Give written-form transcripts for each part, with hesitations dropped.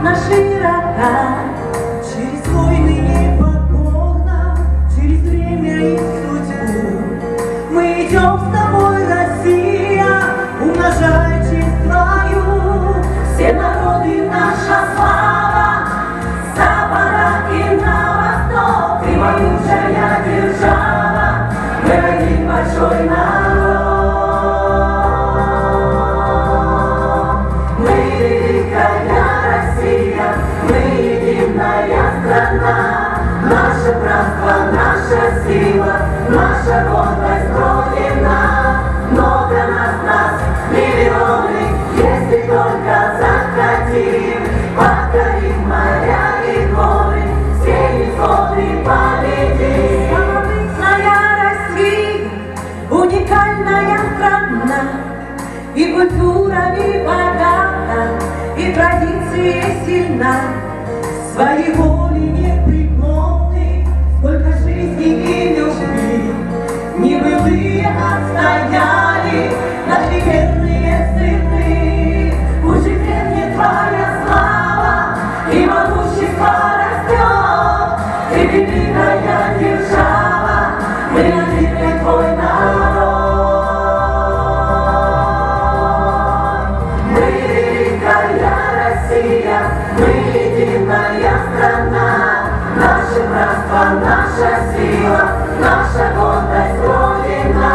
окна широка, через войны и погона, через время и судьбу. Мы идем с тобой, Россия, умножая честь твою. Все народы наша слава, с запада и на восток, могучая держава, мы один большой народ. Наше братство, наша сила, наша гордость Родина. Много нас миллионы, если только захотим. Покорим моря и горы, все невзгоды победим. Славная Россия, уникальная страна, и культурами богата, и традиции сильна. Своей воли непреклонны, сколько жизни и любви. Небылые отстояли наши верные сыны. Пусть крепнет твоя слава, и могущество растет. Ты великая держава, мы родили твой народ. Мы великая Россия, мы единая страна, наше братство, наша сила, наша гордость Родина.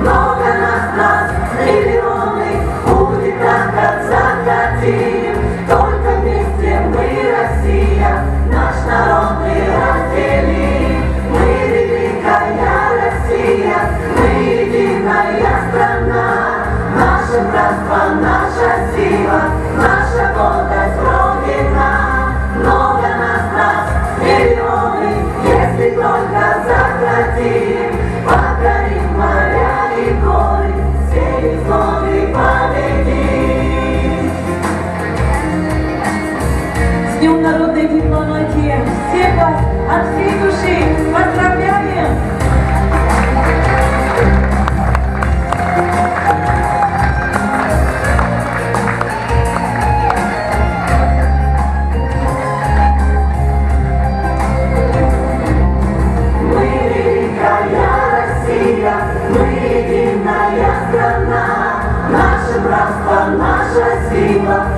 Много нас миллионы, будет так, как захотим. Только вместе мы, Россия, наш народ не разделим. Мы великая Россия, мы единая страна, наше братство, наша сила, наша гордость Родина. Много нас миллионы, если только захотим. Покорим моря и горы, все невзгоды победим. С Днем народной дипломатии! Всех вас от всей души поздравляем! Наша страна, наше братство, наша сила.